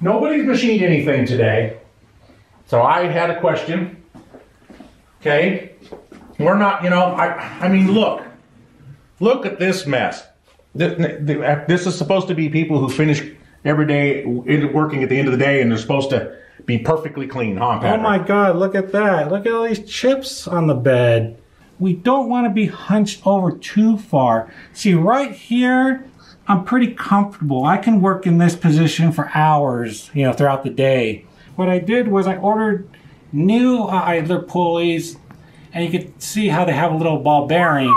Nobody's machined anything today. So I had a question. Okay. We're not, you know, I mean, look at this mess. This is supposed to be people who finish every day working at the end of the day, and they're supposed to be perfectly clean, huh, Patrick? Oh my God, look at that. Look at all these chips on the bed. We don't want to be hunched over too far. See, right here, I'm pretty comfortable. I can work in this position for hours, you know, throughout the day. What I did was I ordered new idler pulleys, and you can see how they have a little ball bearing.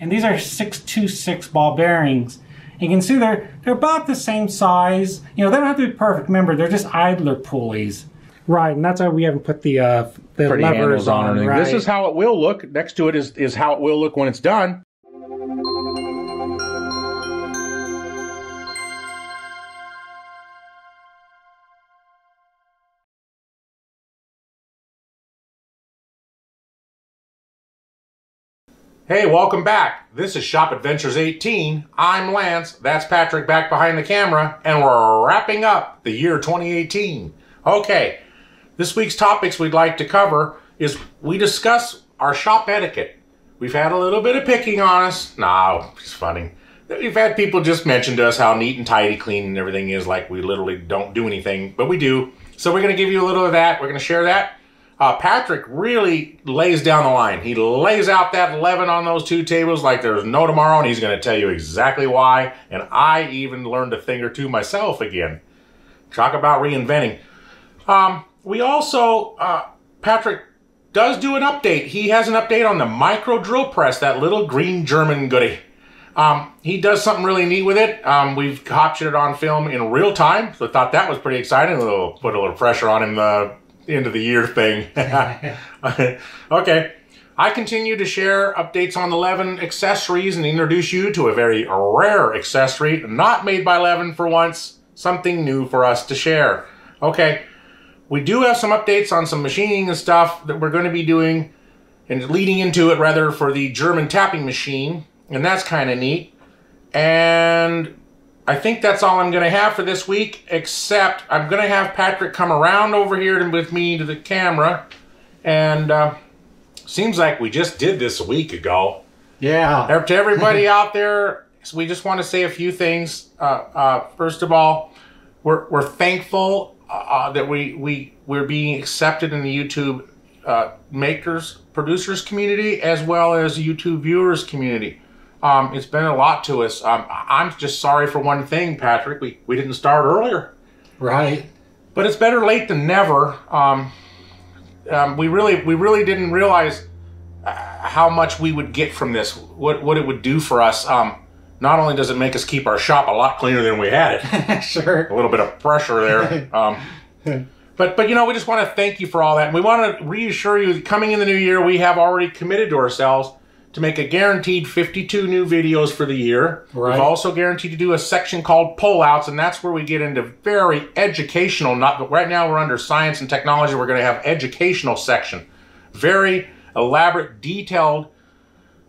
And these are 626 ball bearings. And you can see they're about the same size. You know, they don't have to be perfect. Remember, they're just idler pulleys. Right, and that's why we haven't put the levers on. Right. This is how it will look. Next to it is how it will look when it's done. Hey, welcome back. This is Shop Adventures 18. I'm Lance. That's Patrick back behind the camera, and we're wrapping up the year 2018. Okay. This week's topics we'd like to cover is we discuss our shop etiquette. We've had a little bit of picking on us. No, it's funny. We've had people just mention to us how neat and tidy, clean and everything is, like we literally don't do anything, but we do. So we're going to give you a little of that. We're going to share that. Patrick really lays down the line. He lays out that 11 on those two tables like there's no tomorrow, and he's going to tell you exactly why. And I even learned a thing or two myself again. Talk about reinventing. We also, Patrick does do an update. He has an update on the micro drill press, that little green German goodie. He does something really neat with it. We've captured it on film in real time, so I thought that was pretty exciting. We'll put a little pressure on him the end of the year thing. Okay. I continue to share updates on the Levin accessories and introduce you to a very rare accessory, not made by Levin for once, something new for us to share. Okay. We do have some updates on some machining and stuff that we're going to be doing and leading into it, rather, for the German tapping machine. And that's kind of neat. And I think that's all I'm going to have for this week, except I'm going to have Patrick come around over here with me to the camera. And seems like we just did this a week ago. Yeah. To everybody out there, we just want to say a few things. First of all, we're thankful that we're being accepted in the YouTube makers, producers community, as well as YouTube viewers community. It's been a lot to us. I'm just sorry for one thing, Patrick. We didn't start earlier. Right. But it's better late than never. We really didn't realize how much we would get from this, what it would do for us. Not only does it make us keep our shop a lot cleaner than we had it. Sure. A little bit of pressure there. But you know, we just want to thank you for all that. And we want to reassure you that coming in the new year, we have already committed to ourselves to make a guaranteed 52 new videos for the year. Right. We've also guaranteed to do a section called Pullouts, and that's where we get into very educational, but right now we're under science and technology. We're going to have educational section. Very elaborate, detailed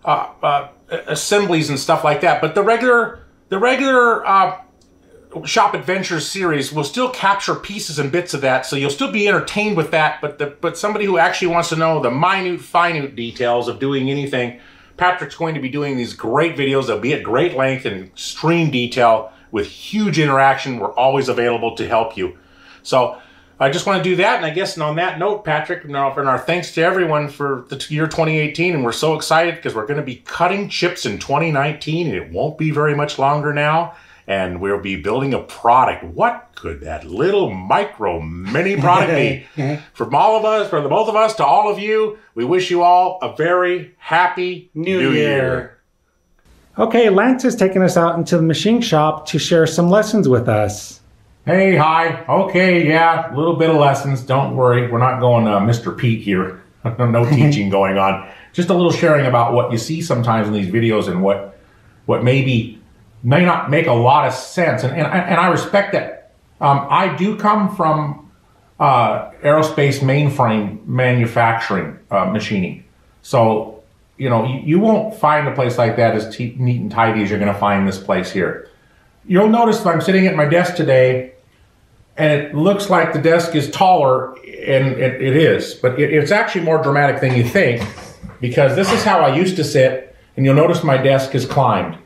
assemblies and stuff like that, but the regular Shop Adventures series will still capture pieces and bits of that, so you'll still be entertained with that. But somebody who actually wants to know the minute details of doing anything, Patrick's going to be doing these great videos. They'll be at great length and extreme detail with huge interaction. We're always available to help you. So I just want to do that, and I guess on that note, Patrick, and our thanks to everyone for the year 2018, and we're so excited because we're going to be cutting chips in 2019, and it won't be very much longer now, and we'll be building a product. What could that little micro mini product be? From all of us, from the both of us to all of you, we wish you all a very happy New Year. Okay, Lance has taken us out into the machine shop to share some lessons with us. Hey, hi. Okay, yeah, a little bit of lessons. Don't worry. We're not going Mr. Pete here. No teaching going on. Just a little sharing about what you see sometimes in these videos and what maybe may not make a lot of sense. And I respect that. I do come from aerospace mainframe manufacturing, machining. So, you know, you won't find a place like that as neat and tidy as you're going to find this place here. You'll notice that I'm sitting at my desk today and it looks like the desk is taller, and it is, but it's actually more dramatic than you think, because this is how I used to sit, and you'll notice my desk has climbed.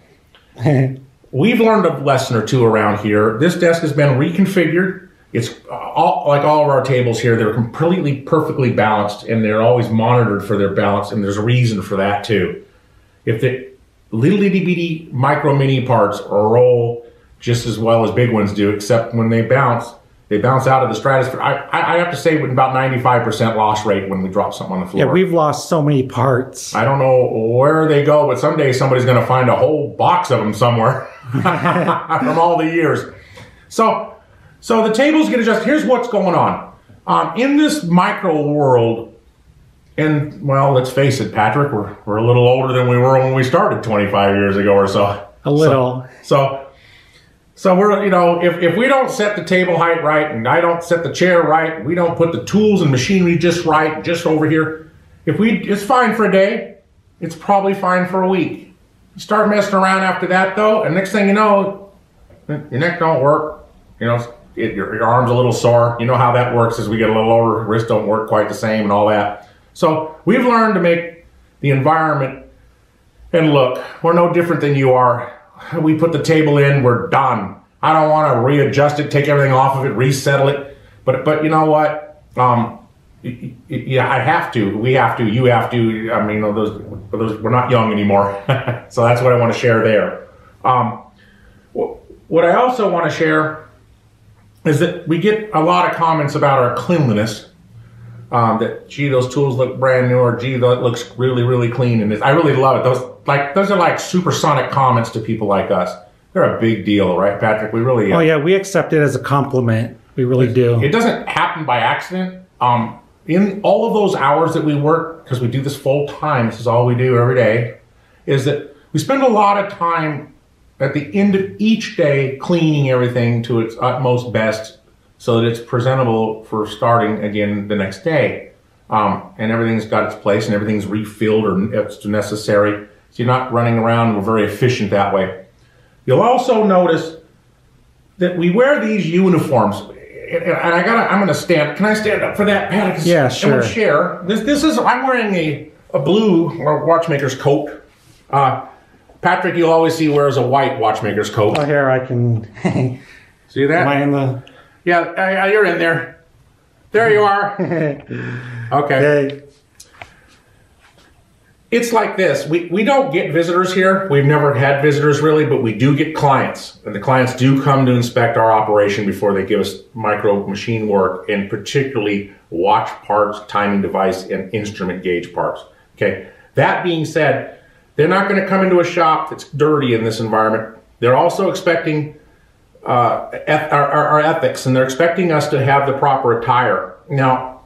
We've learned a lesson or two around here. This desk has been reconfigured. It's all, like all of our tables here, they're completely perfectly balanced, and they're always monitored for their balance, and there's a reason for that too. If the little itty bitty micro mini parts roll just as well as big ones do, except when they bounce out of the stratosphere. I have to say about 95% loss rate when we drop something on the floor. Yeah, we've lost so many parts. I don't know where they go, but someday somebody's going to find a whole box of them somewhere from all the years. So the tables get adjusted. Here's what's going on. In this micro world, and, well, let's face it, Patrick, we're a little older than we were when we started 25 years ago or so. A little. So we're, you know, if we don't set the table height right, and I don't set the chair right, we don't put the tools and machinery just right, just over here, it's fine for a day, it's probably fine for a week. You start messing around after that, though, and next thing you know, your neck don't work, you know, your arm's a little sore. You know how that works as we get a little older, wrists don't work quite the same and all that. So we've learned to make the environment, and look, we're no different than you are. We put the table in, we're done. I don't want to readjust it, take everything off of it, resettle it. But you know what? Yeah, I have to. We have to. You have to. I mean, those we're not young anymore. So that's what I want to share there. What I also want to share is that we get a lot of comments about our cleanliness. That, gee, those tools look brand new, or gee, that looks really, really clean. And I really love it. Those are like supersonic comments to people like us. They're a big deal, right, Patrick? We really are. Oh, yeah, we accept it as a compliment. We really do. It doesn't happen by accident. In all of those hours that we work, because we do this full time, this is all we do every day, is that we spend a lot of time at the end of each day cleaning everything to its utmost best, so that it's presentable for starting again the next day. And everything's got its place, and everything's refilled or it's necessary. So you're not running around. We're very efficient that way. You'll also notice that we wear these uniforms. And I'm gonna stand. Can I stand up for that, Pat? Yeah, sure. And we'll share. This is, I'm wearing a blue watchmaker's coat. Patrick, you'll always see, wears a white watchmaker's coat. Oh, here I can. See that? Am I in the... Yeah, you're in there. There you are. Okay. It's like this. We don't get visitors here. We've never had visitors really, but we do get clients. And the clients do come to inspect our operation before they give us micro machine work, and particularly watch parts, timing device, and instrument gauge parts. Okay. That being said, they're not going to come into a shop that's dirty in this environment. They're also expecting our ethics, and they're expecting us to have the proper attire. Now,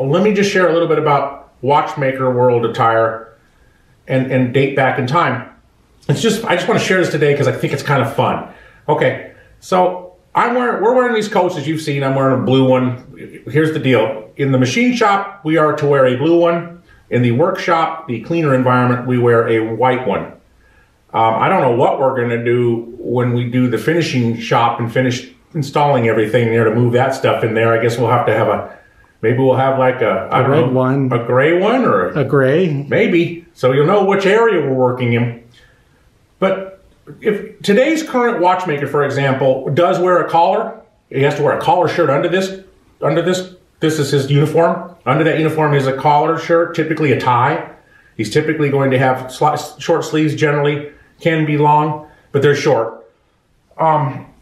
let me just share a little bit about watchmaker world attire and date back in time. I just want to share this today because I think it's kind of fun. Okay, so we're wearing these coats, as you've seen. I'm wearing a blue one. Here's the deal. In the machine shop, we are to wear a blue one. In the workshop, the cleaner environment, we wear a white one. I don't know what we're going to do when we do the finishing shop and finish installing everything there to move that stuff in there. I guess we'll have to have maybe we'll have like a red one, a gray one, or a gray, maybe. So you'll know which area we're working in. But if today's current watchmaker, for example, does wear a collar, he has to wear a collar shirt under this. This is his uniform. Under that uniform is a collar shirt, typically a tie. He's typically going to have short sleeves generally. Can be long, but they're short.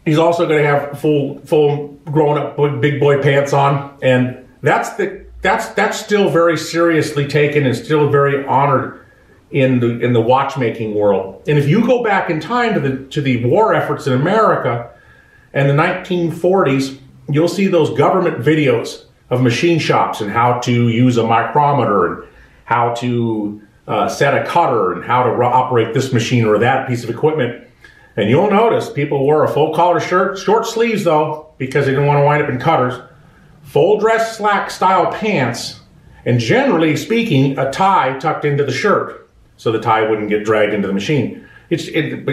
He's also going to have full grown-up big boy pants on, and that's still very seriously taken and still very honored in the watchmaking world. And if you go back in time to the war efforts in America and the 1940s, you'll see those government videos of machine shops and how to use a micrometer and how to set a cutter and how to operate this machine or that piece of equipment. And you'll notice people wore a full collar shirt, short sleeves though, because they didn't want to wind up in cutters, full dress slack style pants, and generally speaking, a tie tucked into the shirt so the tie wouldn't get dragged into the machine. But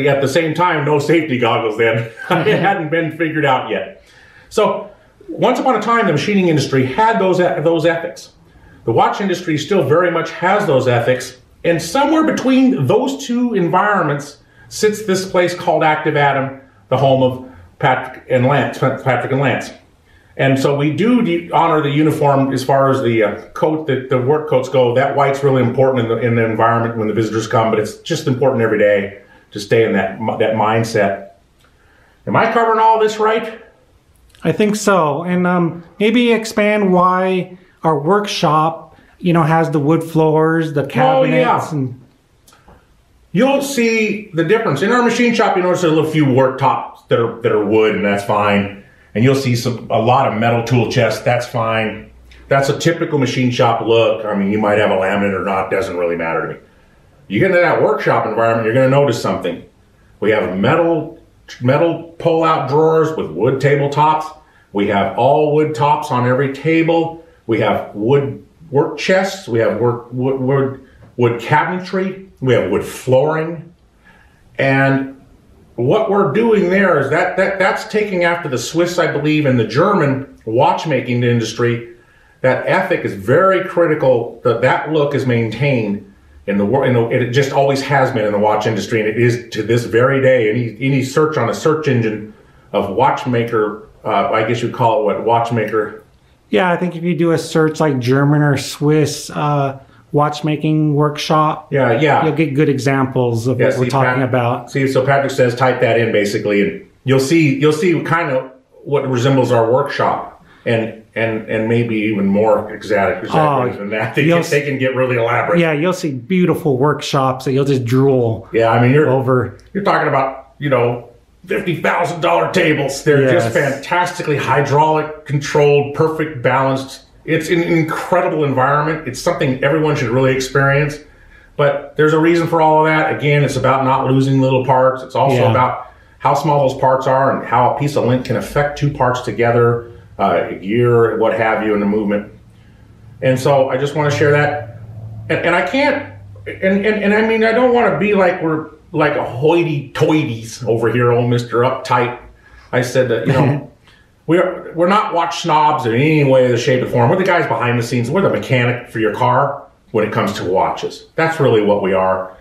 at the same time, no safety goggles then. It hadn't been figured out yet. So Once upon a time, the machining industry had those ethics. The watch industry still very much has those ethics, and somewhere between those two environments sits this place called Active Atom, the home of Patrick and Lance. And so we do honor the uniform as far as the coat, the work coats go. That white's really important in the environment when the visitors come, but it's just important every day to stay in that mindset. Am I covering all this right? I think so. And maybe expand why our workshop, has the wood floors, the cabinets. Oh, yeah. And you'll see the difference. In our machine shop, you notice there's a few worktops that are wood, and that's fine. And you'll see a lot of metal tool chests. That's fine. That's a typical machine shop look. I mean, you might have a laminate or not. Doesn't really matter to me. You get into that workshop environment, you're going to notice something. We have metal pull-out drawers with wood tabletops. We have all wood tops on every table. We have wood work chests. We have wood cabinetry. We have wood flooring. And what we're doing there is that's taking after the Swiss, I believe, and the German watchmaking industry. That ethic is very critical. That look is maintained in the world, and it just always has been in the watch industry, and it is to this very day. Any search on a search engine of watchmaker, I guess you'd call it what, watchmaker? Yeah, I think if you do a search like German or Swiss watchmaking workshop, yeah, you'll get good examples of what we're talking about. See, so Patrick says type that in basically, and you'll see kind of what resembles our workshop, and maybe even more exact than that. They can get really elaborate. Yeah, you'll see beautiful workshops that you'll just drool. Yeah, I mean you're talking about $50,000 tables. They're just fantastically hydraulic controlled, perfect balanced. It's an incredible environment. It's something everyone should really experience. But there's a reason for all of that. Again, it's about not losing little parts. It's also about how small those parts are and how a piece of lint can affect two parts together, a gear, what have you, in the movement. And so I just want to share that. And I can't, and I mean, I don't want to be like we're like a hoity-toities over here, old Mr. Uptight. I said that, We're not watch snobs in any way, shape, or form. We're the guys behind the scenes. We're the mechanic for your car when it comes to watches. That's really what we are.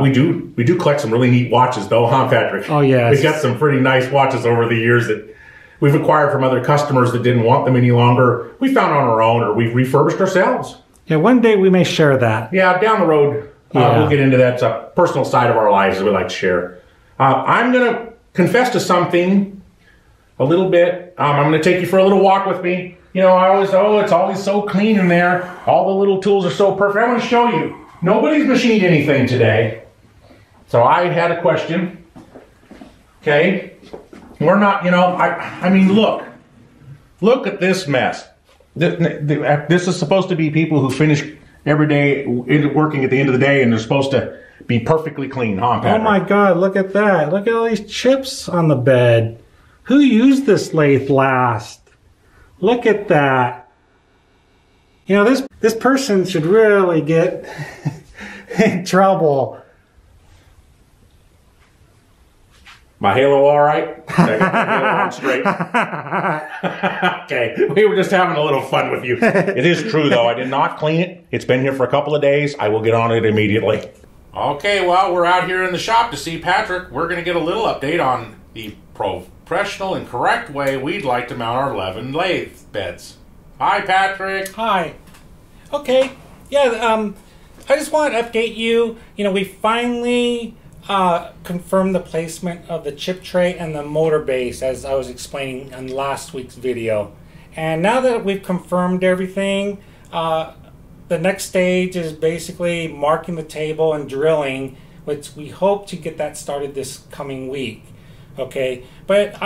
We do collect some really neat watches, though, huh, Patrick? Oh, yeah. We've got some pretty nice watches over the years that we've acquired from other customers that didn't want them any longer. We found on our own, or we've refurbished ourselves. Yeah, one day we may share that. Yeah, down the road, we'll get into that personal side of our lives that we like to share. I'm going to confess to something. A little bit. I'm going to take you for a little walk with me. I always, it's always so clean in there. All the little tools are so perfect. I want to show you. Nobody's machined anything today. So I had a question. Okay. We're not, I mean, look at this mess. This is supposed to be people who finish every day working at the end of the day, and they're supposed to be perfectly clean, huh, Patrick? Oh my God. Look at that. Look at all these chips on the bed. Who used this lathe last? Look at that. This person should really get in trouble. My halo all right? My halo straight. Okay, we were just having a little fun with you. It is true, though. I did not clean it. It's been here for a couple of days. I will get on it immediately. Okay, well, we're out here in the shop to see Patrick. We're going to get a little update on the professional and correct way we'd like to mount our Levin lathe beds. Hi, Patrick. Hi. Okay. Yeah, I just want to update you. We finally confirmed the placement of the chip tray and the motor base, as I was explaining in last week's video. And now that we've confirmed everything, the next stage is basically marking the table and drilling, which we hope to get that started this coming week. Okay, but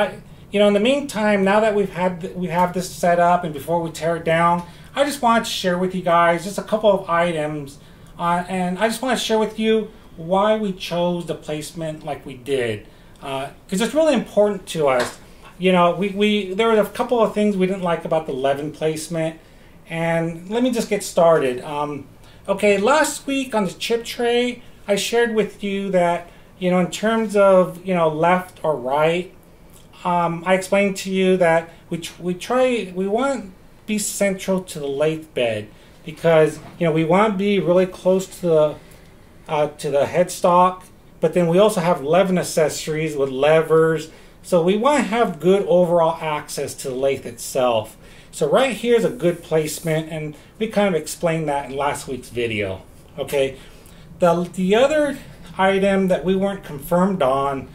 in the meantime, now that we have this set up, and before we tear it down, I just want to share with you guys just a couple of items, and I just want to share with you why we chose the placement like we did, because it's really important to us. There were a couple of things we didn't like about the Levin placement, and let me just get started. Okay, last week on the chip tray, I shared with you that in terms of left or right, I explained to you that we want to be central to the lathe bed, because we want to be really close to the headstock, but then we also have Levin accessories with levers, so we want to have good overall access to the lathe itself. So right here is a good placement, and we kind of explained that in last week's video. Okay, the other item that we weren't confirmed on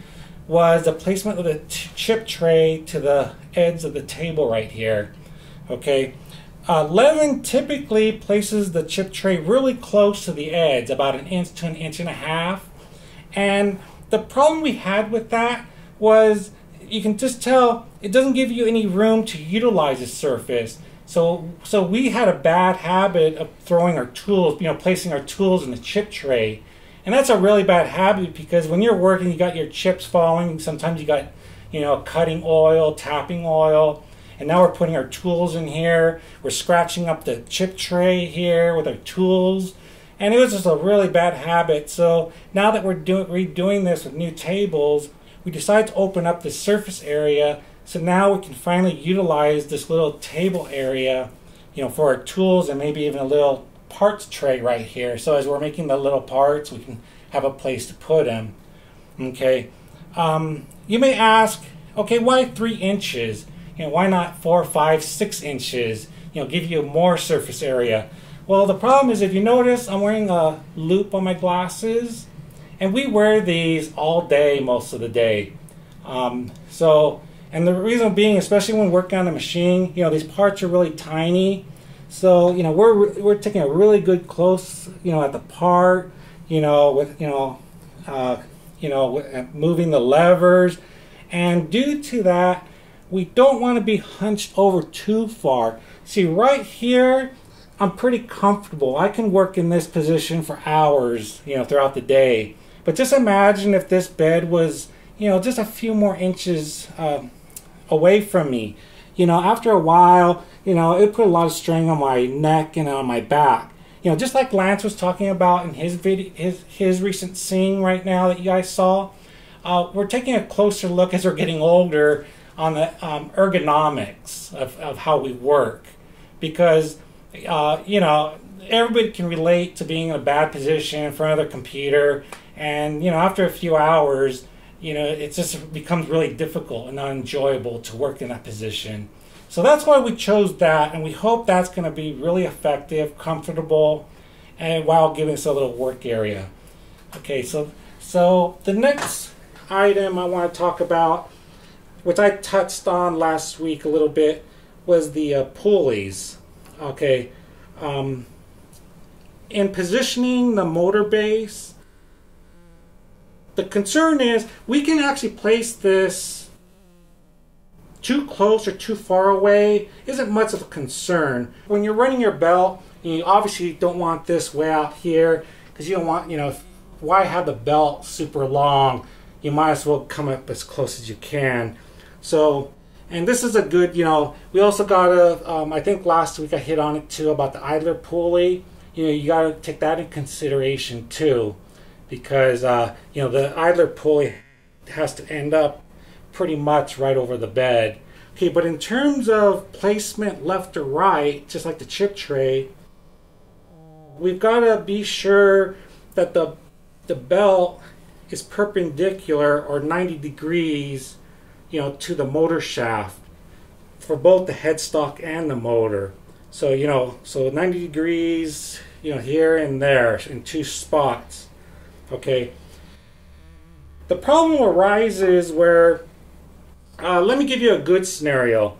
was the placement of the chip tray to the edge of the table right here. Okay, Levin typically places the chip tray really close to the edge, about 1 inch to 1.5 inches. And the problem we had with that was you can just tell it doesn't give you any room to utilize the surface. So we had a bad habit of throwing our tools, placing our tools in the chip tray. And that's a really bad habit, because when you're working, you got your chips falling. Sometimes you got, cutting oil, tapping oil. And now we're putting our tools in here. We're scratching up the chip tray here with our tools. And it was just a really bad habit. So now that we're redoing this with new tables, we decided to open up the surface area. So now we can finally utilize this little table area, for our tools, and maybe even a little parts tray right here. So as we're making the little parts, we can have a place to put them. Okay. You may ask, okay, why 3 inches? Why not 4, 5, 6 inches? Give you more surface area. Well, the problem is, if you notice, I'm wearing a loop on my glasses, and we wear these all day, most of the day. And the reason being, especially when working on the machine, these parts are really tiny. So, we're taking a really good close, at the part, moving the levers, and due to that, we don't want to be hunched over too far. See, right here, I'm pretty comfortable. I can work in this position for hours, throughout the day. But just imagine if this bed was, just a few more inches away from me. After a while, it put a lot of strain on my neck and on my back. Just like Lance was talking about in his video, his recent scene right now that you guys saw, we're taking a closer look as we're getting older on the ergonomics of how we work, because everybody can relate to being in a bad position in front of their computer, and after a few hours, it just becomes really difficult and unenjoyable to work in that position. So that's why we chose that, and we hope that's going to be really effective, comfortable, and while giving us a little work area. Okay, so the next item I want to talk about, which I touched on last week a little bit, was the pulleys. Okay, in positioning the motor base, the concern is we can actually place this too close or too far away. Isn't much of a concern when you're running your belt. You obviously don't want this way out here, because you don't want, why have the belt super long? You might as well come up as close as you can. So, and this is a good, we also got a, I think last week I hit on it too, about the idler pulley. You got to take that in consideration too, because, the idler pulley has to end up pretty much right over the bed. Okay, but in terms of placement left or right, just like the chip tray, we've got to be sure that the belt is perpendicular or 90 degrees, to the motor shaft for both the headstock and the motor. So, so 90 degrees, here and there in two spots. Okay. The problem arises where, let me give you a good scenario.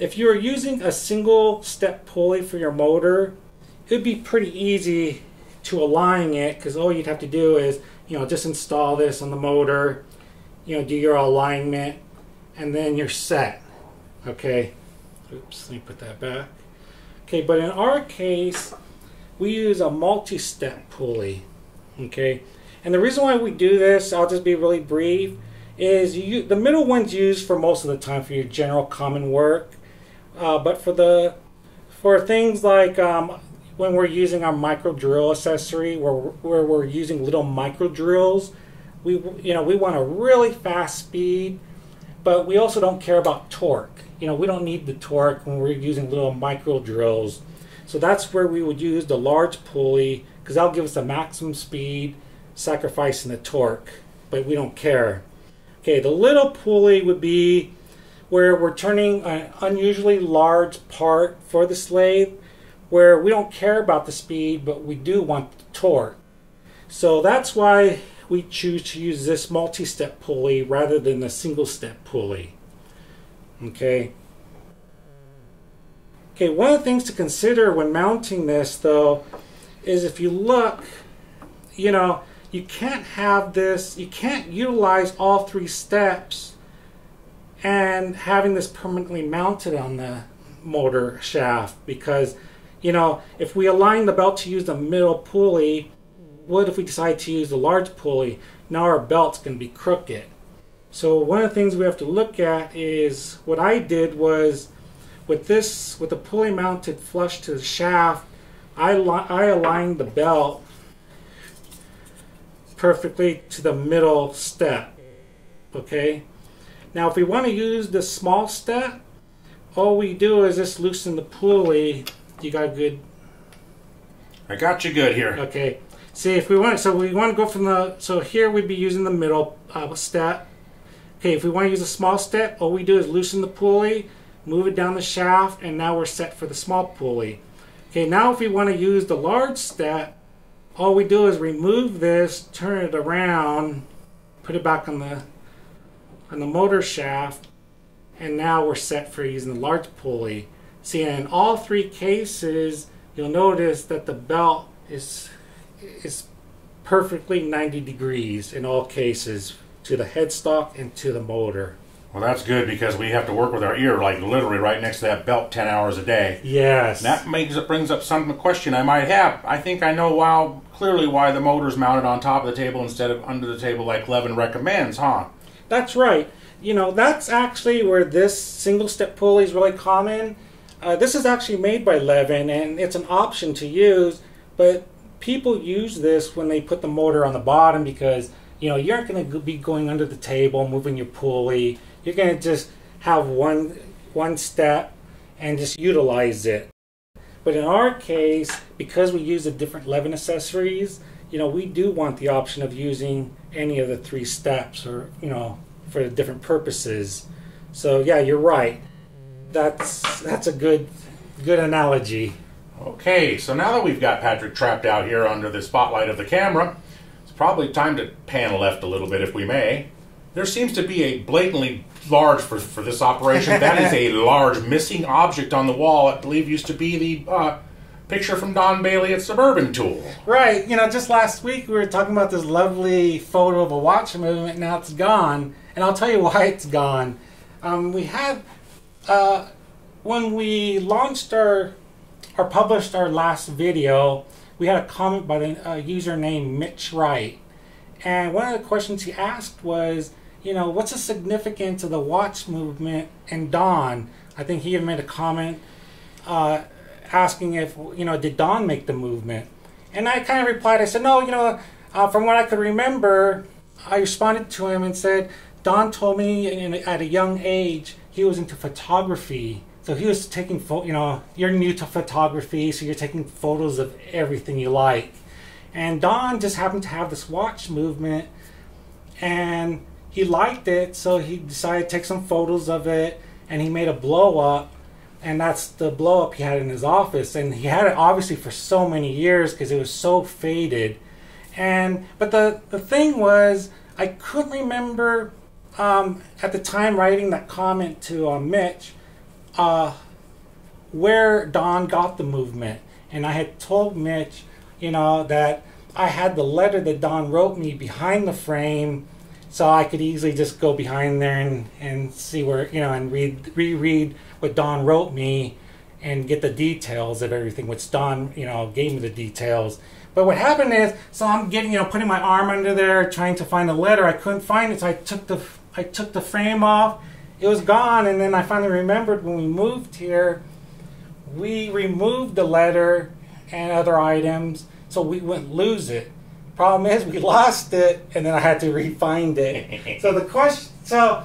If you were using a single step pulley for your motor, it'd be pretty easy to align it, because all you'd have to do is, just install this on the motor, do your alignment, and then you're set. Okay, oops, let me put that back. Okay, but in our case, we use a multi-step pulley. Okay, and the reason why we do this, I'll just be really brief, is the middle one's used for most of the time for your general common work, but for things like when we're using our micro drill accessory, where we're using little micro drills, we want a really fast speed, But we also don't care about torque. You know, we don't need the torque when we're using little micro drills. So that's where we would use the large pulley, because that'll give us the maximum speed, sacrificing the torque, but we don't care. Okay, the little pulley would be where we're turning an unusually large part for the lathe, where we don't care about the speed, but we do want the torque. So that's why we choose to use this multi-step pulley rather than the single-step pulley. Okay, one of the things to consider when mounting this, though, is if you look, you know, you can't have this, you can't utilize all three steps and having this permanently mounted on the motor shaft, because, you know, if we align the belt to use the middle pulley, what if we decide to use the large pulley? Now our belt's going to be crooked. So one of the things we have to look at is, what I did was, with the pulley mounted flush to the shaft, I aligned the belt perfectly to the middle step. Okay? Now if we want to use the small step, all we do is just loosen the pulley. You got good? I got you good here. Okay. See, if we want, so we want to go from the, so here we'd be using the middle step. Okay, if we want to use a small step, all we do is loosen the pulley, move it down the shaft, and now we're set for the small pulley. Okay, now if we want to use the large step, all we do is remove this, turn it around, put it back on the motor shaft, and now we're set for using the large pulley. See, in all three cases, you'll notice that the belt is perfectly 90 degrees in all cases, to the headstock and to the motor. Well, that's good, because we have to work with our ear, like literally right next to that belt 10 hours a day. Yes. And that brings up some question I might have. I think I know clearly why the motor's mounted on top of the table instead of under the table like Levin recommends, huh? That's right. You know, that's actually where this single-step pulley is really common. This is actually made by Levin, and it's an option to use, but people use this when they put the motor on the bottom, because, you know, you aren't going to be going under the table, moving your pulley. You're going to just have one step and just utilize it. But in our case, because we use the different Levin accessories, you know, we do want the option of using any of the three steps, or, you know, for different purposes. So yeah, you're right. That's a good analogy. Okay, so now that we've got Patrick trapped out here under the spotlight of the camera, it's probably time to pan left a little bit, if we may. There seems to be a blatantly large, for this operation, that is a large missing object on the wall. I believe used to be the picture from Don Bailey at Suburban Tool. Right, you know, just last week we were talking about this lovely photo of a watch movement, now it's gone, and I'll tell you why it's gone. We had, when we launched or published our last video, we had a comment by a user named Mitch Wright, and one of the questions he asked was, you know, what's the significance of the watch movement in Don? I think he had made a comment asking if, you know, did Don make the movement? And I kind of replied, I said, no, you know, from what I could remember, I responded to him and said, Don told me at a young age he was into photography. So he was taking, you know, you're new to photography, so you're taking photos of everything you like. And Don just happened to have this watch movement, and he liked it, so he decided to take some photos of it, and he made a blow-up, and that's the blow-up he had in his office. And he had it, obviously, for so many years, because it was so faded. And but the thing was, I couldn't remember, at the time writing that comment to Mitch, where Don got the movement. And I had told Mitch, you know, that I had the letter that Don wrote me behind the frame, so I could easily just go behind there and see where, you know, and reread what Don wrote me and get the details of everything, which Don, you know, gave me the details. But what happened is, so I'm getting, you know, putting my arm under there, trying to find the letter. I couldn't find it, so I took the frame off. It was gone, and then I finally remembered when we moved here, we removed the letter and other items, so we wouldn't lose it. Problem is, we lost it, and then I had to re-find it. So the question, so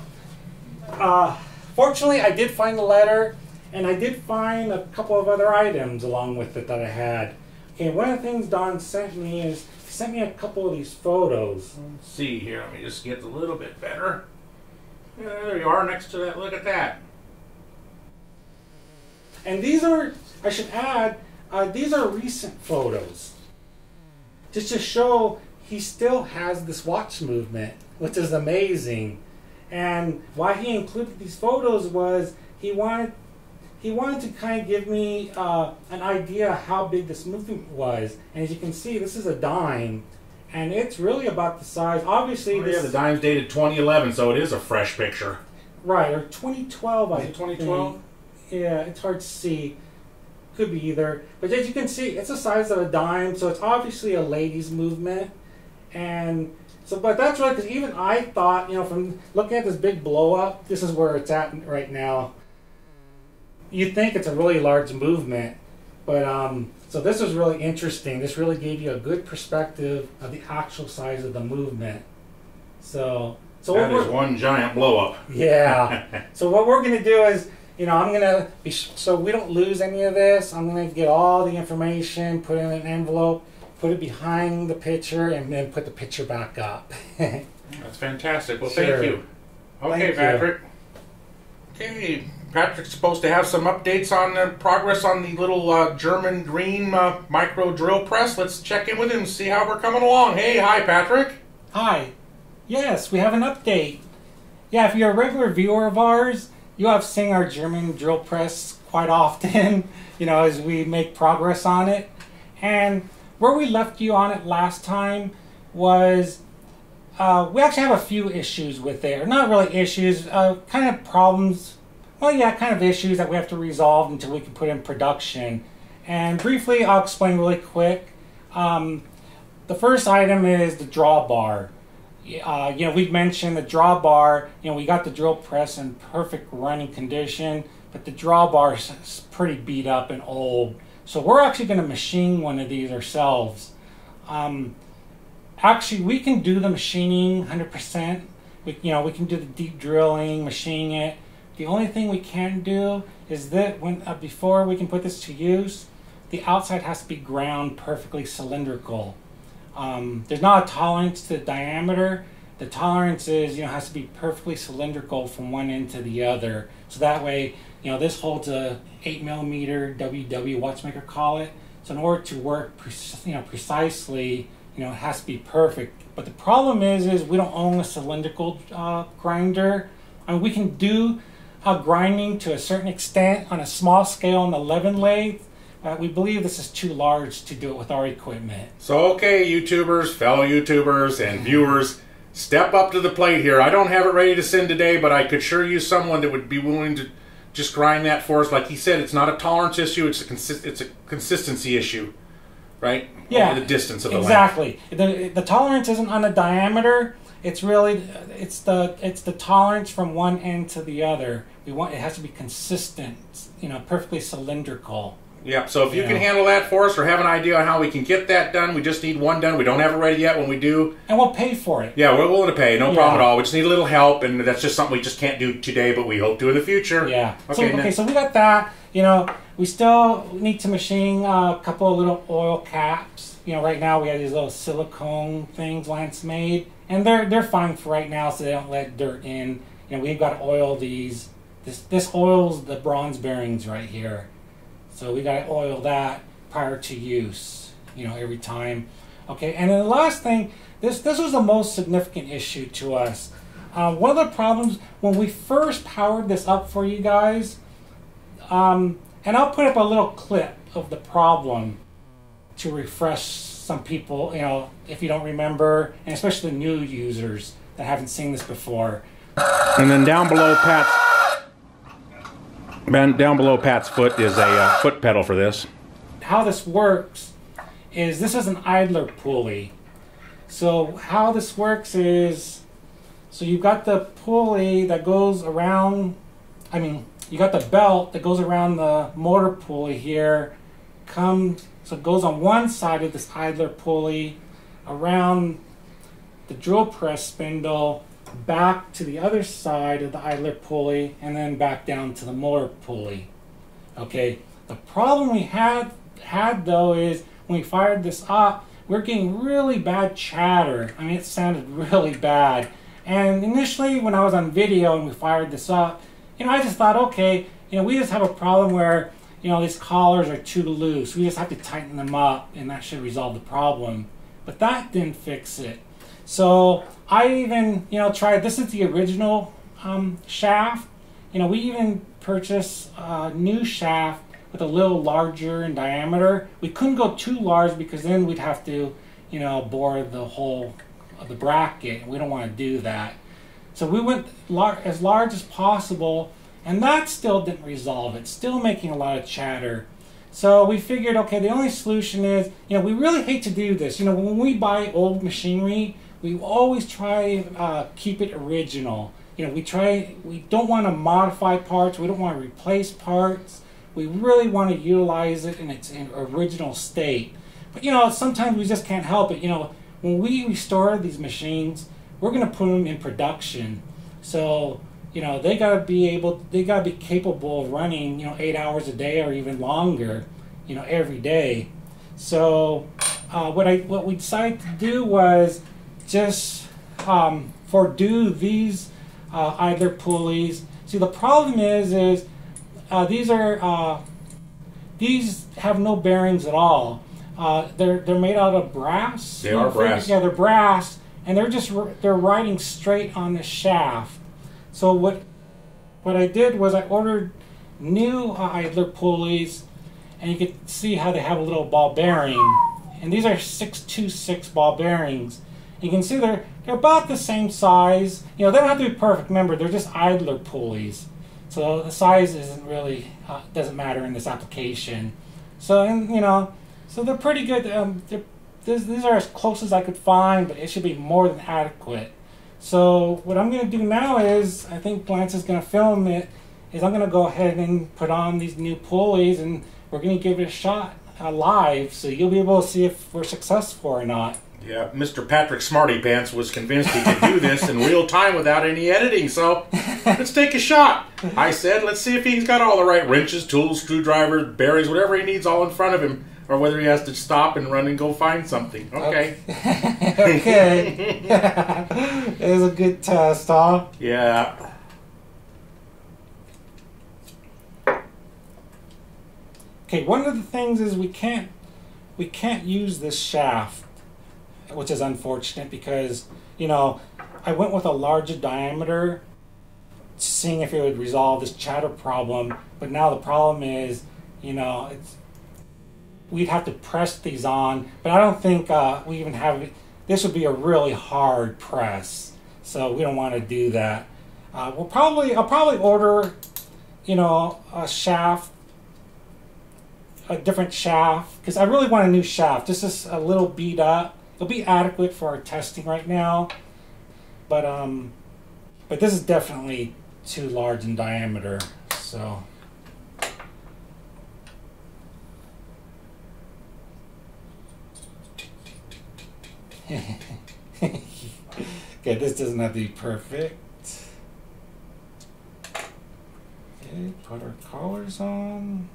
Fortunately, I did find the letter, and I did find a couple of other items along with it that I had. Okay, one of the things Don sent me is he sent me a couple of these photos. Let's see here, let me just get a little bit better. Yeah, there you are next to that, look at that. And these are, I should add, these are recent photos. Just to show he still has this watch movement, which is amazing. And why he included these photos was he wanted to kind of give me an idea how big this movement was. And as you can see, this is a dime, and it's really about the size. Obviously, this, yeah, the dime's dated 2011, so it is a fresh picture. Right, or 2012, I think. 2012? Yeah, it's hard to see. Could be either. But as you can see, it's the size of a dime, so it's obviously a ladies' movement. And so, but that's right, because even I thought, you know, from looking at this big blow up, this is where it's at right now. You think it's a really large movement, but so this was really interesting. This really gave you a good perspective of the actual size of the movement. So that is one giant blow up. Yeah. So what we're going to do is, you know, I'm going to be, so we don't lose any of this, I'm going to get all the information, put it in an envelope, put it behind the picture, and then put the picture back up. That's fantastic. Well, sure. Thank you. Okay, thank Patrick. You. Okay, Patrick's supposed to have some updates on the progress on the little German green micro drill press. Let's check in with him and see how we're coming along. Hey, hi, Patrick. Hi. Yes, we have an update. Yeah, if you're a regular viewer of ours, you have seen our German drill press quite often, you know, as we make progress on it. And where we left you on it last time was, we actually have a few issues with it. Or not really issues, kind of problems. Well, yeah, kind of issues that we have to resolve until we can put in production. And briefly, I'll explain really quick. The first item is the drawbar. You know, we've mentioned the drawbar. You know, we got the drill press in perfect running condition, but the drawbar is pretty beat up and old. So we're actually going to machine one of these ourselves. Actually, we can do the machining 100%. We can do the deep drilling, machine it. The only thing we can do is that when before we can put this to use, the outside has to be ground perfectly cylindrical. There's not a tolerance to the diameter. The tolerance is, you know, has to be perfectly cylindrical from one end to the other. So that way, you know, this holds a 8mm WW watchmaker collet. So in order to work, precisely, you know, it has to be perfect. But the problem is we don't own a cylindrical grinder. I mean, we can do grinding to a certain extent on a small scale on the Levin lathe. We believe this is too large to do it with our equipment. So, okay, YouTubers, fellow YouTubers, and viewers, step up to the plate here. I don't have it ready to send today, but I could sure use someone that would be willing to just grind that for us. Like he said, it's not a tolerance issue, it's a consistency issue, right? Yeah. Over the distance of the exactly. The tolerance isn't on the diameter. It's really, it's the tolerance from one end to the other. It has to be consistent, you know, perfectly cylindrical. Yep, so if you can handle that for us or have an idea on how we can get that done, we just need one done. We don't have it ready yet. When we do, and we'll pay for it. Yeah, we're willing to pay. No problem at all. We just need a little help, and that's just something we just can't do today, but we hope to in the future. Yeah. Okay, so we got that. You know, we still need to machine a couple of little oil caps. You know, right now we have these little silicone things Lance made, and they're fine for right now, so they don't let dirt in. You know, we've got to oil these. This oils the bronze bearings right here. So we gotta oil that prior to use, you know, every time. Okay, and then the last thing, this was the most significant issue to us. One of the problems when we first powered this up for you guys, and I'll put up a little clip of the problem to refresh some people, you know, if you don't remember, and especially new users that haven't seen this before. And then down below Pat's foot is a foot pedal for this. How this works is this is an idler pulley. So how this works is, so you've got the pulley that goes around, I mean, you got the belt that goes around the motor pulley here, so it goes on one side of this idler pulley, around the drill press spindle, back to the other side of the idler pulley and then back down to the motor pulley. Okay, the problem we had though is when we fired this up, we're getting really bad chatter. I mean, it sounded really bad. And initially when I was on video and we fired this up, you know, I just thought, okay, you know, we just have a problem where, you know, these collars are too loose. We just have to tighten them up and that should resolve the problem. But that didn't fix it. So I even, you know, tried, this is the original shaft. You know, we even purchased a new shaft with a little larger in diameter. We couldn't go too large because then we'd have to, you know, bore the whole of the bracket, and we don't want to do that. So we went as large as possible, and that still didn't resolve it, still making a lot of chatter. So we figured, okay, the only solution is, you know, we really hate to do this. You know, when we buy old machinery, we always try to keep it original. You know, we don't want to modify parts, we don't want to replace parts. We really want to utilize it in its original state. But you know, sometimes we just can't help it. You know, when we restore these machines, we're going to put them in production. So, you know, they got to be capable of running, you know, 8 hours a day or even longer, you know, every day. So, what we decided to do was just fordo these idler pulleys. See, the problem is these have no bearings at all. They're made out of brass. They are brass. Yeah, they're brass, and they're riding straight on the shaft. So what I did was I ordered new idler pulleys, and you can see how they have a little ball bearing, and these are 626 ball bearings. You can see they're about the same size. You know, they don't have to be perfect. Remember, they're just idler pulleys. So the size isn't really doesn't matter in this application. So you know, so they're pretty good. These are as close as I could find, but it should be more than adequate. So what I'm going to do now is, I think Lance is going to film it. Is I'm going to go ahead and put on these new pulleys, and we're going to give it a shot live. So you'll be able to see if we're successful or not. Yeah, Mr. Patrick Smarty Pants was convinced he could do this in real time without any editing, so let's take a shot. I said, let's see if he's got all the right wrenches, tools, screwdrivers, bearings, whatever he needs all in front of him, or whether he has to stop and run and go find something. Okay. Okay. It was a good test, huh? Yeah. Okay, one of the things is we can't use this shaft, which is unfortunate because, you know, I went with a larger diameter seeing if it would resolve this chatter problem, but now the problem is, you know, we'd have to press these on, but I don't think we even have, this would be a really hard press, so we don't want to do that. I'll probably order, you know, a different shaft, because I really want a new shaft. This is a little beat up. It'll be adequate for our testing right now, but this is definitely too large in diameter. So, okay, this doesn't have to be perfect. Okay, put our collars on.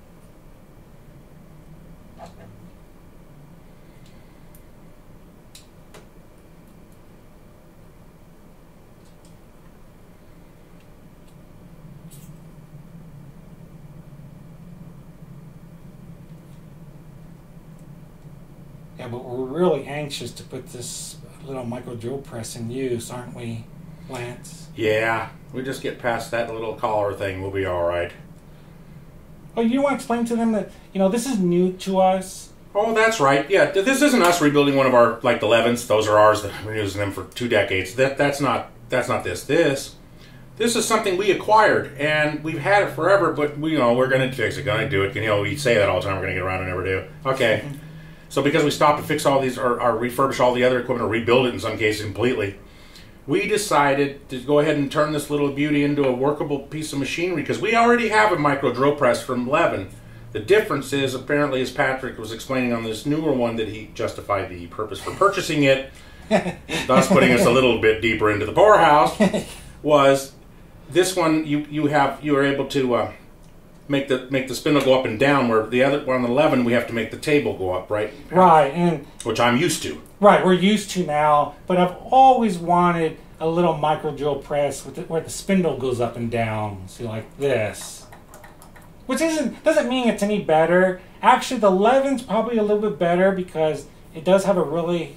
Yeah, but we're really anxious to put this little micro drill press in use, aren't we, Lance? Yeah, we just get past that little collar thing, we'll be all right. Oh, you want to explain to them that, you know, this is new to us? Oh, that's right. Yeah, this isn't us rebuilding one of our, like the Levins. Those are ours. We've been using them for 2 decades. That's not this. This is something we acquired, and we've had it forever. But we, you know, we're going to fix it, going to do it. You know, we say that all the time. We're going to get around and never do. Okay. So because we stopped to fix all these, or refurbish all the other equipment, or rebuild it in some cases completely, we decided to go ahead and turn this little beauty into a workable piece of machinery, because we already have a micro drill press from Levin. The difference is, apparently, as Patrick was explaining on this newer one that he justified the purpose for purchasing it, thus putting us a little bit deeper into the poorhouse, was this one you are able to make the spindle go up and down, where the other one on the Levin we have to make the table go up, right? Right, and which I'm used to. Right, we're used to now, but I've always wanted a little micro drill press with where the spindle goes up and down, see, like this. Which doesn't mean it's any better. Actually, the Levin's probably a little bit better because it does have a really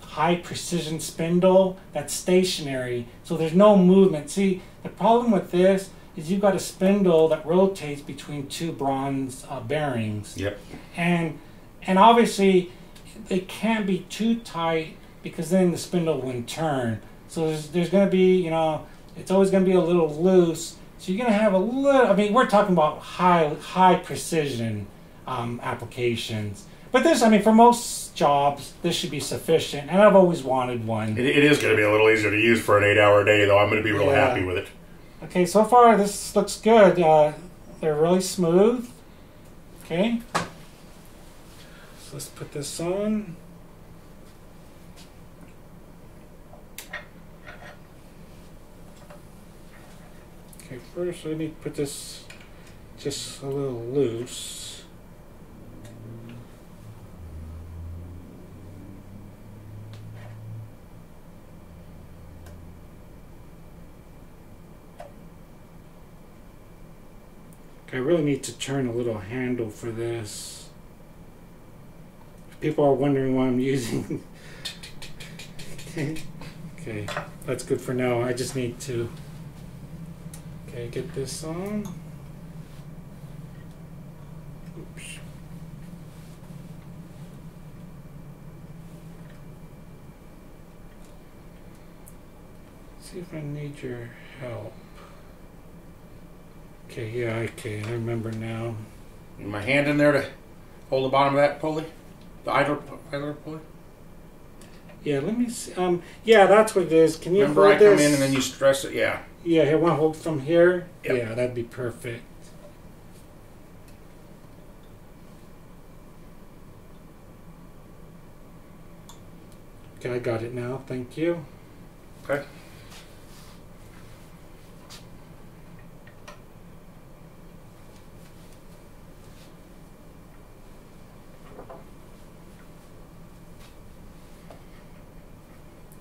high precision spindle that's stationary, so there's no movement. See, the problem with this is you've got a spindle that rotates between two bronze bearings. Yep. And obviously, it can't be too tight because then the spindle wouldn't turn. So there's going to be, you know, it's always going to be a little loose. So you're going to have a little, I mean, we're talking about high precision applications. But this, I mean, for most jobs, this should be sufficient. And I've always wanted one. It is going to be a little easier to use for an 8-hour day, though. I'm going to be real happy with it. Okay, so far this looks good. They're really smooth. Okay. So let's put this on. Okay, first I need to put this just a little loose. I really need to turn a little handle for this. If people are wondering why I'm using okay, that's good for now. I just need to get this on. Oops. See if I need your help. Okay, yeah, okay, I remember now. Need my hand in there to hold the bottom of that pulley? The idler pulley? Yeah, let me see. Yeah, that's what it is. Can you hold this? Remember I come in and then you stress it, yeah. Yeah, I want to hold from here? Yep. Yeah, that'd be perfect. Okay, I got it now. Thank you. Okay.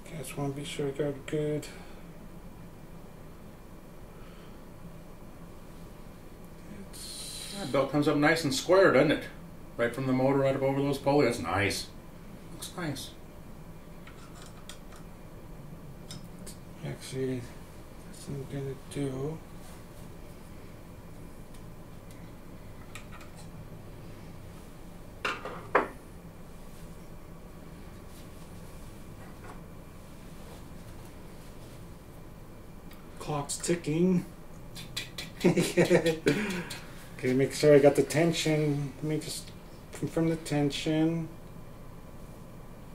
I just want to be sure I got good. That belt comes up nice and square, doesn't it? Right from the motor, right up over those pulleys. That's nice. Looks nice. Actually, that's what I'm going to do. Clock's ticking. Okay, make sure I got the tension. Let me just confirm the tension.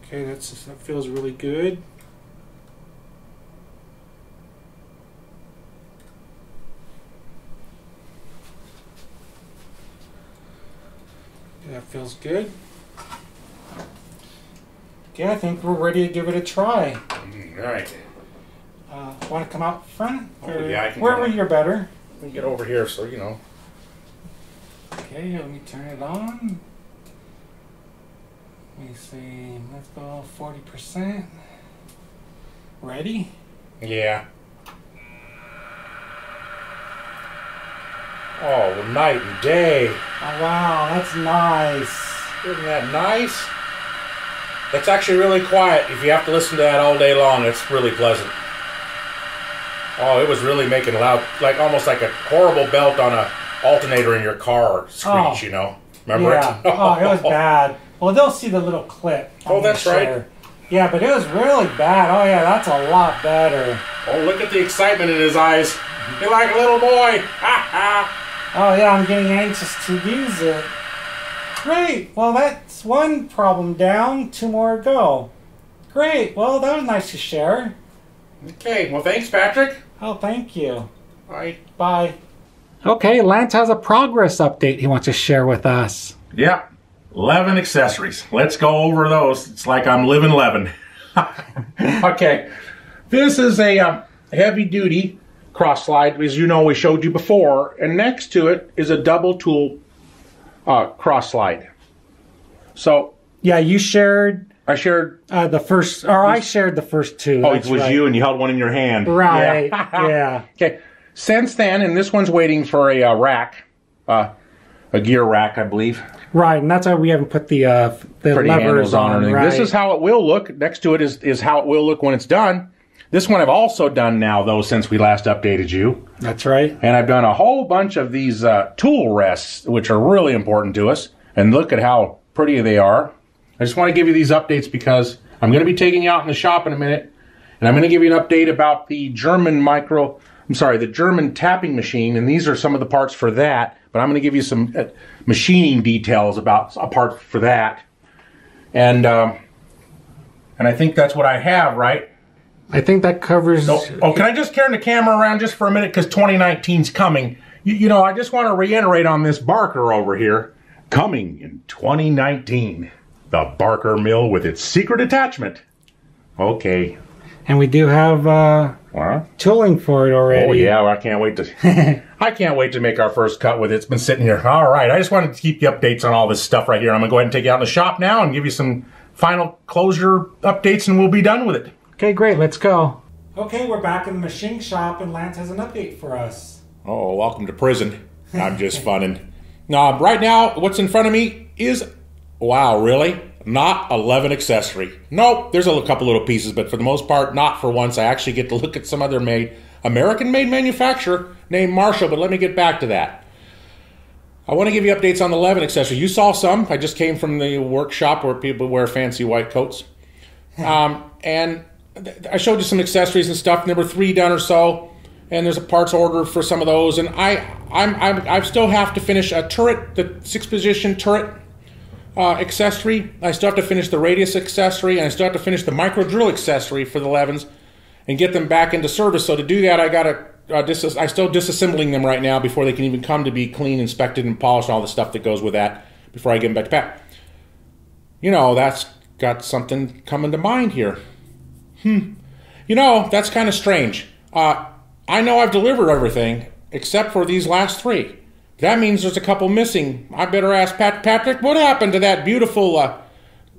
Okay, that feels really good. Yeah, that feels good. Okay, I think we're ready to give it a try. All right. Want to come out front? Oh, yeah, I can. Wherever you're better. Let me get over here, so you know. Okay, let me turn it on. Let me see. Let's go 40%. Ready? Yeah. Oh, night and day. Oh, wow, that's nice. Isn't that nice? That's actually really quiet. If you have to listen to that all day long, it's really pleasant. Oh, it was really making loud, like almost like a horrible belt on a alternator in your car screech, you know. Remember it? Oh, it was bad. Well, they'll see the little clip. Oh, that's right. Yeah, but it was really bad. Oh, yeah, that's a lot better. Oh, look at the excitement in his eyes. You're like a little boy. Oh, yeah, I'm getting anxious to use it. Great. Well, that's one problem down. Two more to go. Great. Well, that was nice to share. Okay. Well, thanks, Patrick. Oh, thank you. Bye. Bye. Okay, Lance has a progress update he wants to share with us. Yep. Levin accessories. Let's go over those. It's like I'm living Levin. Okay, this is a heavy-duty cross slide, as you know we showed you before, and next to it is a double tool cross slide. So yeah, you shared. I shared the first, or I shared the first two. Oh, it was right. You, and you held one in your hand. Right. Yeah. Yeah. Okay. Since then, and this one's waiting for a rack, a gear rack, I believe. Right, and that's why we haven't put the levers on or anything. Right. This is how it will look. Next to it is how it will look when it's done. This one I've also done now, though, since we last updated you. That's right. And I've done a whole bunch of these tool rests, which are really important to us. And look at how pretty they are. I just want to give you these updates because I'm going to be taking you out in the shop in a minute, and I'm going to give you an update about the German tapping machine, and these are some of the parts for that, but I'm going to give you some machining details about a part for that. And I think that's what I have, right? I think that covers... So, oh, can I just turn the camera around just for a minute because 2019's coming. You know, I just want to reiterate on this Barker over here. Coming in 2019. The Barker mill with its secret attachment. Okay. And we do have tooling for it already. Oh yeah, well, I can't wait to make our first cut with it. It's been sitting here. All right, I just wanted to keep you updates on all this stuff right here. I'm gonna go ahead and take you out in the shop now and give you some final closure updates, and we'll be done with it. Okay, great, let's go. Okay, we're back in the machine shop, and Lance has an update for us. Oh, welcome to prison. I'm just funning. Now, right now, what's in front of me is... Wow, really? Not a Levin accessory. Nope, there's a couple little pieces, but for the most part, not for once. I actually get to look at some other American-made manufacturer named Marshall, but let me get back to that. I want to give you updates on the Levin accessory. You saw some. I just came from the workshop where people wear fancy white coats. And I showed you some accessories and stuff. Number 3 done or so, and there's a parts order for some of those. And I still have to finish a turret, the 6-position turret. Accessory. I still have to finish the radius accessory, and I still have to finish the micro drill accessory for the Levins and get them back into service. So to do that, I gotta I'm still disassembling them right now before they can even come to be clean, inspected, and polished, and all the stuff that goes with that before I get them back to Pat. You know, that's got something coming to mind here. You know, that's kind of strange. I know I've delivered everything except for these last 3. That means there's a couple missing. I better ask Patrick, what happened to that beautiful,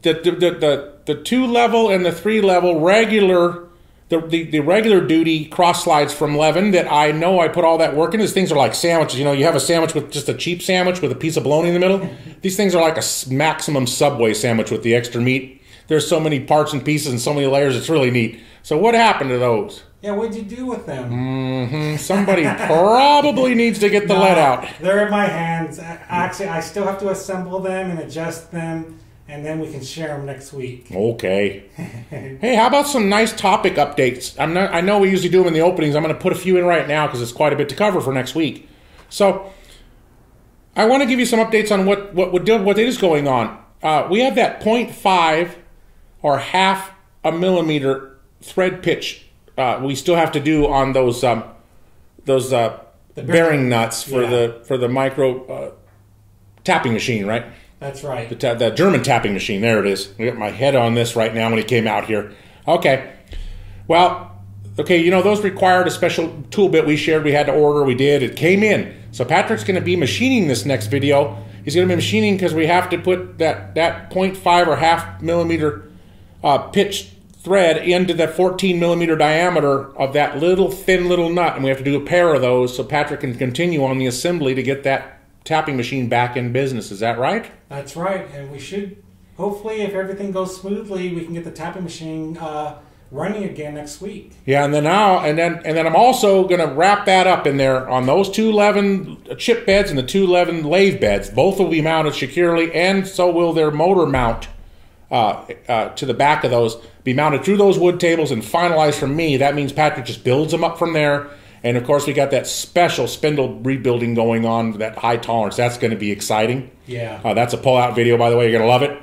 the 2-level and the 3-level regular, the regular duty cross slides from Levin that I know I put all that work in. These things are like sandwiches. You know, you have a sandwich with just a cheap sandwich with a piece of bologna in the middle. These things are like a maximum Subway sandwich with the extra meat. There's so many parts and pieces and so many layers. It's really neat. So what happened to those? Yeah, what'd you do with them? Somebody probably needs to get the lead out. They're in my hands. Actually, I still have to assemble them and adjust them, and then we can share them next week. Okay. Hey, how about some nice topic updates? I know we usually do them in the openings. I'm going to put a few in right now because it's quite a bit to cover for next week. So I want to give you some updates on what is going on. We have that 0.5 or half a millimeter thread pitch. We still have to do on those bearing nuts for the micro tapping machine, right? That's right. The German tapping machine. There it is. I got my head on this right now when it came out here. Okay. Well, okay. You know, those required a special tool bit we shared. We had to order. We did. It came in. So Patrick's going to be machining this next video. He's going to be machining because we have to put that 0.5 or half millimeter pitch thread into the 14 millimeter diameter of that little thin little nut, and we have to do a pair of those so Patrick can continue on the assembly to get that tapping machine back in business. Is that right? That's right, and we should hopefully, if everything goes smoothly, we can get the tapping machine running again next week. Yeah, and then I'm also going to wrap that up in there on those 2 Levin chip beds and the 2 Levin lathe beds. Both will be mounted securely, and so will their motor mount. To the back of those, be mounted through those wood tables and finalized from me. That means Patrick just builds them up from there. And of course, we got that special spindle rebuilding going on, that high tolerance. That's going to be exciting. Yeah. That's a pull-out video, by the way. You're going to love it.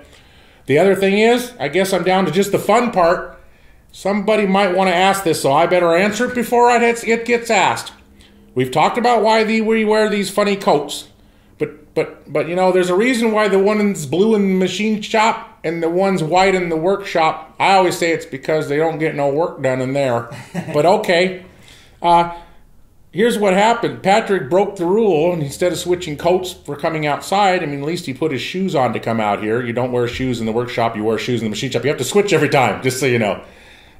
The other thing is, I guess I'm down to just the fun part. Somebody might want to ask this, so I better answer it before it gets asked. We've talked about why we wear these funny coats. But you know, there's a reason why the one is blue in the machine shop and the ones white in the workshop, I always say it's because they don't get no work done in there. But okay. Here's what happened. Patrick broke the rule, and instead of switching coats for coming outside, I mean, at least he put his shoes on to come out here. You don't wear shoes in the workshop. You wear shoes in the machine shop. You have to switch every time, just so you know. And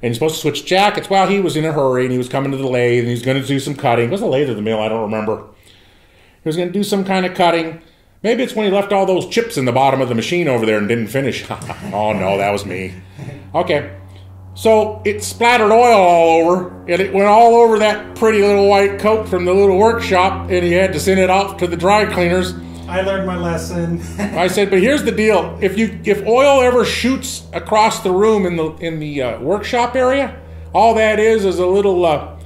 you're supposed to switch jackets. Well, he was in a hurry, and he was coming to the lathe, and he was going to do some cutting. It was a lathe or the mill? I don't remember. He was going to do some kind of cutting. Maybe it's when he left all those chips in the bottom of the machine over there and didn't finish. Oh, no, that was me. Okay. So it splattered oil all over, and it went all over that pretty little white coat from the little workshop, and he had to send it off to the dry cleaners. I learned my lesson. I said, but here's the deal. If oil ever shoots across the room in the workshop area, all that is a little,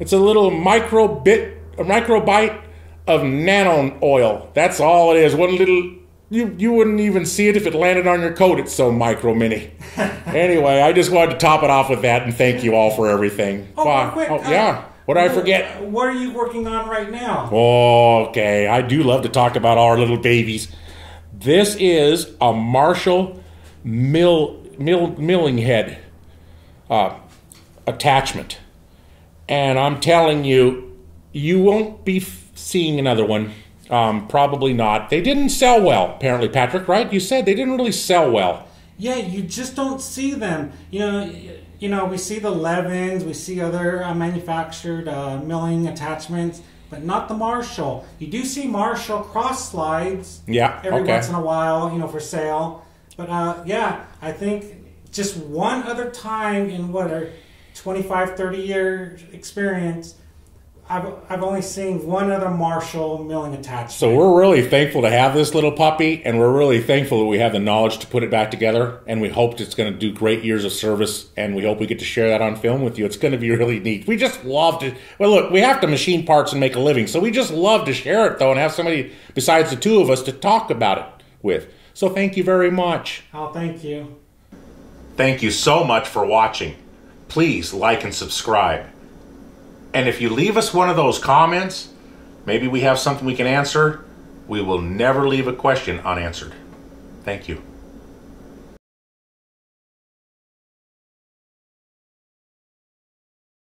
it's a little microbite of nano oil. That's all it is. One little... You wouldn't even see it if it landed on your coat. It's so micro-mini. Anyway, I just wanted to top it off with that and thank you all for everything. Oh, wow. Quick. Oh, yeah. What did I forget? What are you working on right now? Oh, okay. I do love to talk about our little babies. This is a Marshall milling head attachment. And I'm telling you, you won't be seeing another one. Probably not. They didn't sell well, apparently, Patrick, right? You said they didn't really sell well. Yeah, you just don't see them. You know, we see the Levins, we see other manufactured milling attachments, but not the Marshall. You do see Marshall cross slides every once in a while, you know, for sale. But, yeah, I think just one other time in, what, our 25, 30-year experience, I've only seen one other Marshall milling attachment. So we're really thankful to have this little puppy, and we're really thankful that we have the knowledge to put it back together, and we hope it's going to do great years of service, and we hope we get to share that on film with you. It's going to be really neat. We just love to... Well, look, we have to machine parts and make a living, so we just love to share it, though, and have somebody besides the two of us to talk about it with. So thank you very much. Oh, thank you. Thank you so much for watching. Please like and subscribe. And if you leave us one of those comments, maybe we have something we can answer. We will never leave a question unanswered. Thank you.